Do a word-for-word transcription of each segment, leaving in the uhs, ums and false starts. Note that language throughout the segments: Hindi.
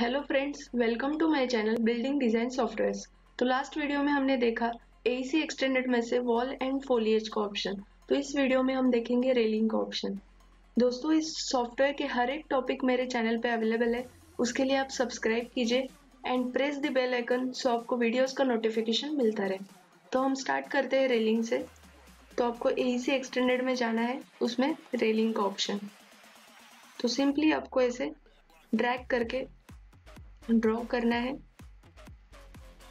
Hello friends, welcome to my channel building design softwares. तो लास्ट वीडियो में हमने देखा एईसी एक्सटेंडेड में से वॉल एंड फोलिएज का ऑप्शन, तो इस वीडियो में हम देखेंगे रेलिंग का ऑप्शन। दोस्तों, इस सॉफ्टवेयर के हर एक टॉपिक मेरे चैनल पे अवेलेबल है, उसके लिए आप सब्सक्राइब कीजिए and press the bell icon so आपको वीडियोस का नोटिफिकेशन मिलता रहे। तो हम स्टार्ट करते हैं रेलिंग से। तो आपको एईसी एक्सटेंडेड में जाना है, उसमें रेलिंग का ऑप्शन, तो सिंपली आपको ऐसे ड्रैग करके ड्रॉ करना है।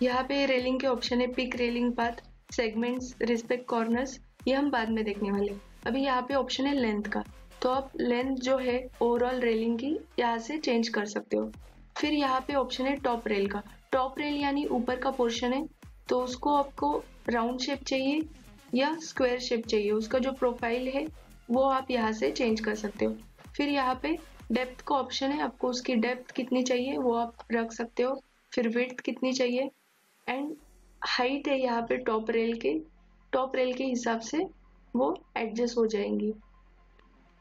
यहाँ पे रेलिंग के ऑप्शन है pick railing path, segments, respect corners, ये हम बाद में देखने वाले। अभी यहाँ पे ऑप्शन है लेंथ का, तो आप लेंथ जो है ओवरऑल रेलिंग की यहाँ से चेंज कर सकते हो। फिर यहाँ पे ऑप्शन है टॉप रेल का। टॉप रेल यानी ऊपर का पोर्शन है, तो उसको आपको राउंड शेप चाहिए या स्क्वायर शेप चाहिए, उसका जो प्रोफाइल है वो आप यहाँ से चेंज कर सकते हो। फिर यहाँ पे डेप्थ का ऑप्शन है, आपको उसकी डेप्थ कितनी चाहिए वो आप रख सकते हो। फिर विड्थ कितनी चाहिए एंड हाइट है यहाँ पे टॉप रेल के, टॉप रेल के हिसाब से वो एडजस्ट हो जाएंगी।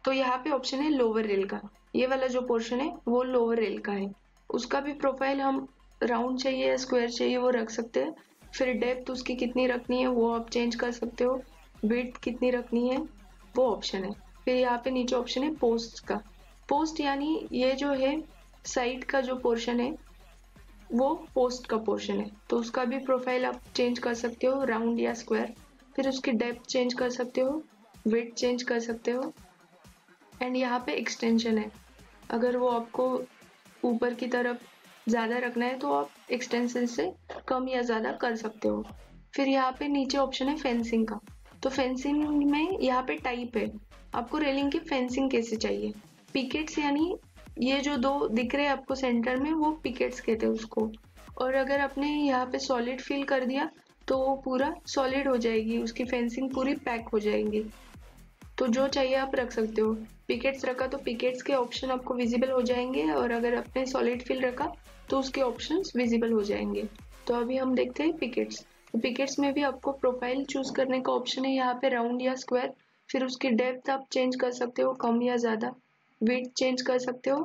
तो यहाँ पे ऑप्शन है लोअर रेल का, ये वाला जो पोर्शन है वो लोअर रेल का है, उसका भी प्रोफाइल हम राउंड चाहिए या स्क्वायर चाहिए वो रख सकते हैं। फिर डेप्थ उसकी कितनी रखनी है वो आप चेंज कर सकते हो, विड्थ कितनी रखनी है वो ऑप्शन है। फिर यहाँ पे नीचे ऑप्शन है पोस्ट का। पोस्ट यानी ये जो है साइड का जो पोर्शन है वो पोस्ट का पोर्शन है, तो उसका भी प्रोफाइल आप चेंज कर सकते हो राउंड या स्क्वायर। फिर उसकी डेप्थ चेंज कर सकते हो, विड्थ चेंज कर सकते हो। एंड यहाँ पे एक्सटेंशन है, अगर वो आपको ऊपर की तरफ ज़्यादा रखना है तो आप एक्सटेंशन से कम या ज़्यादा कर सकते हो। फिर यहाँ पे नीचे ऑप्शन है फेंसिंग का, तो फेंसिंग में यहाँ पे टाइप है, आपको रेलिंग की फेंसिंग कैसे चाहिए। पिकेट्स यानी ये जो दो दिख रहे हैं आपको सेंटर में वो पिकेट्स कहते हैं उसको, और अगर आपने यहाँ पे सॉलिड फिल कर दिया तो वो पूरा सॉलिड हो जाएगी, उसकी फेंसिंग पूरी पैक हो जाएंगी। तो जो चाहिए आप रख सकते हो। पिकेट्स रखा तो पिकेट्स के ऑप्शन आपको विजिबल हो जाएंगे, और अगर आपने सॉलिड फिल रखा तो उसके ऑप्शंस विजिबल हो जाएंगे। तो अभी हम देखते हैं पिकेट्स। तो पिकेट्स में भी आपको प्रोफाइल चूज करने का ऑप्शन है यहाँ पे, राउंड या स्क्वायर। फिर उसकी डेप्थ आप चेंज कर सकते हो, कम या ज़्यादा। विड्थ चेंज कर सकते हो।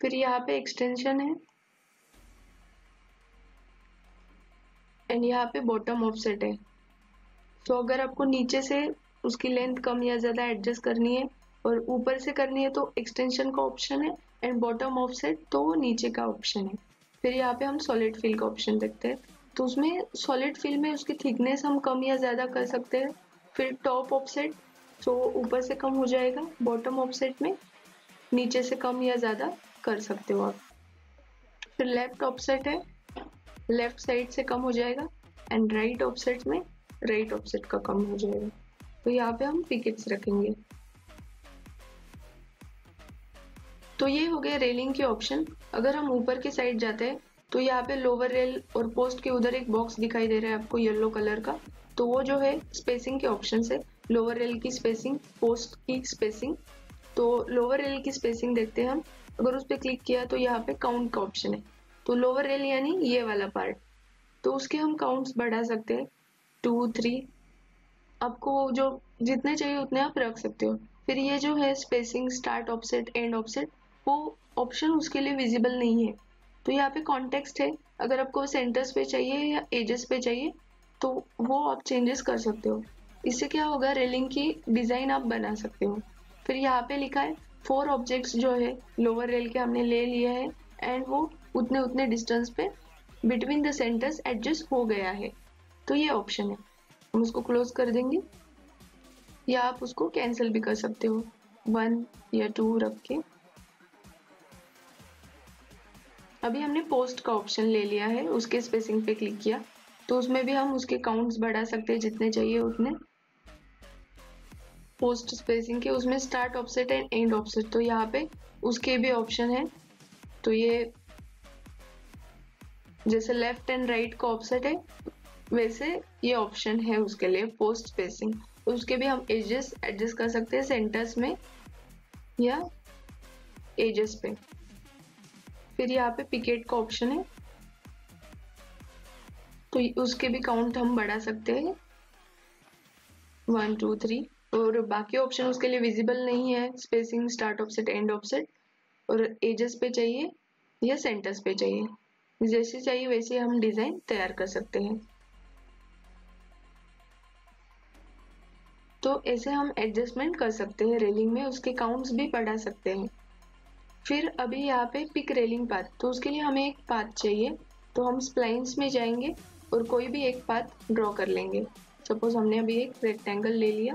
फिर यहाँ पे एक्सटेंशन है एंड यहाँ पे बॉटम ऑफसेट है। तो अगर आपको नीचे से उसकी लेंथ कम या ज़्यादा एडजस्ट करनी है और ऊपर से करनी है तो एक्सटेंशन का ऑप्शन है, एंड बॉटम ऑफसेट तो नीचे का ऑप्शन है। फिर यहाँ पे हम सॉलिड फिल का ऑप्शन देखते हैं, तो उसमें सॉलिड फिल में उसकी थिकनेस हम कम या ज़्यादा कर सकते हैं। फिर टॉप ऑफसेट, तो ऊपर से कम हो जाएगा। बॉटम ऑफसेट में नीचे से कम या ज़्यादा कर सकते हो आप। फिर लेफ्ट ऑफसेट है, लेफ्ट साइड से कम हो जाएगा, एंड राइट ऑफसेट में राइट ऑफसेट का कम हो जाएगा। तो यहाँ पे हम पिकेट्स रखेंगे। तो ये हो गए रेलिंग के ऑप्शन। अगर हम ऊपर की साइड जाते हैं तो यहाँ पे लोअर रेल और पोस्ट के उधर एक बॉक्स दिखाई दे रहा है आपको येलो कलर का, तो वो जो है स्पेसिंग के ऑप्शन से, लोअर रेल की स्पेसिंग, पोस्ट की स्पेसिंग। तो लोअर रेल की स्पेसिंग देखते हैं हम। अगर उस पर क्लिक किया तो यहाँ पे काउंट का ऑप्शन है, तो लोअर रेल यानी ये वाला पार्ट, तो उसके हम काउंट्स बढ़ा सकते हैं टू थ्री, आपको जो जितने चाहिए उतने आप रख सकते हो। फिर ये जो है spacing, start offset, end offset, वो ऑप्शन उसके लिए विजिबल नहीं है। तो यहाँ पे कॉन्टेक्स्ट है, अगर आपको सेंटर्स पे चाहिए या एजेस पे चाहिए तो वो आप चेंजेस कर सकते हो। इससे क्या होगा, रेलिंग की डिज़ाइन आप बना सकते हो। फिर यहाँ पे लिखा है फोर ऑब्जेक्ट्स जो है लोअर रेल के हमने ले लिए हैं, एंड वो उतने उतने डिस्टेंस पे बिटवीन द सेंटर्स एडजस्ट हो गया है। तो ये ऑप्शन है, हम उसको क्लोज कर देंगे या आप उसको कैंसिल भी कर सकते हो, वन या टू रख के। अभी हमने पोस्ट का ऑप्शन ले लिया है, उसके स्पेसिंग पे क्लिक किया तो उसमें भी हम उसके काउंट्स बढ़ा सकते हैं जितने चाहिए उतने। पोस्ट स्पेसिंग के उसमें start offset and end offset, तो यहाँ पे उसके भी ऑप्शन है। तो ये जैसे लेफ्ट एंड राइट का ऑफसेट है वैसे ये ऑप्शन है उसके लिए पोस्ट स्पेसिंग। उसके भी हम एजेस एडजस्ट कर सकते हैं, सेंटर्स में या एजेस पे। फिर यहाँ पे पिकेट का ऑप्शन है, तो उसके भी काउंट हम बढ़ा सकते हैं वन टू थ्री और बाकी ऑप्शन उसके लिए विजिबल नहीं है, spacing, start offset, end offset, और एजेस पे चाहिए या सेंटर्स पे चाहिए, जैसे चाहिए वैसे हम डिजाइन तैयार कर सकते हैं। तो ऐसे हम एडजस्टमेंट कर सकते हैं रेलिंग में, उसके काउंट्स भी बढ़ा सकते हैं। फिर अभी यहाँ पे पिक रेलिंग पाथ, तो उसके लिए हमें एक पाथ चाहिए, तो हम स्प्लाइंस में जाएंगे और कोई भी एक पाथ ड्रॉ कर लेंगे। सपोज हमने अभी एक रेक्टेंगल ले लिया।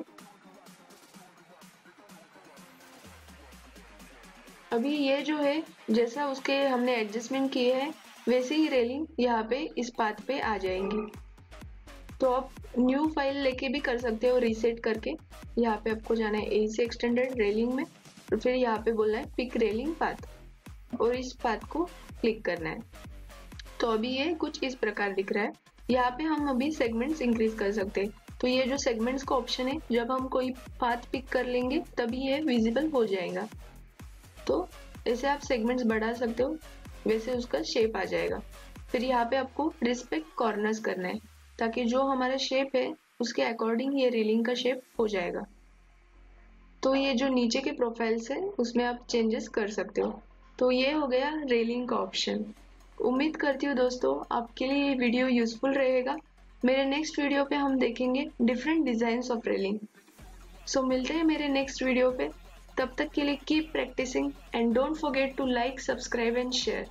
अभी ये जो है जैसा उसके हमने एडजस्टमेंट किए हैं वैसे ही रेलिंग यहाँ पे इस पाथ पे आ जाएंगी। तो आप न्यू फाइल लेके भी कर सकते हो रीसेट करके। यहाँ पे आपको जाना है एईसी एक्सटेंडेड रेलिंग में और फिर यहाँ पे बोलना है पिक रेलिंग पाथ और इस पाथ को क्लिक करना है। तो अभी ये कुछ इस प्रकार दिख रहा है। यहाँ पे हम अभी सेगमेंट्स इंक्रीज कर सकते हैं। तो ये जो सेगमेंट्स का ऑप्शन है, जब हम कोई पाथ पिक कर लेंगे तभी ये विजिबल हो जाएगा। तो ऐसे आप सेगमेंट्स बढ़ा सकते हो, वैसे उसका शेप आ जाएगा। फिर यहाँ पे आपको रिस्पेक्ट कॉर्नर्स करना है ताकि जो हमारा शेप है उसके अकॉर्डिंग ये रेलिंग का शेप हो जाएगा। तो ये जो नीचे के प्रोफाइल्स है उसमें आप चेंजेस कर सकते हो। तो ये हो गया रेलिंग का ऑप्शन। उम्मीद करती हूँ दोस्तों आपके लिए ये वीडियो यूजफुल रहेगा। मेरे नेक्स्ट वीडियो पे हम देखेंगे different designs of railing. So मिलते हैं मेरे नेक्स्ट वीडियो पे। तब तक के लिए keep practicing and don't forget to like, subscribe and share.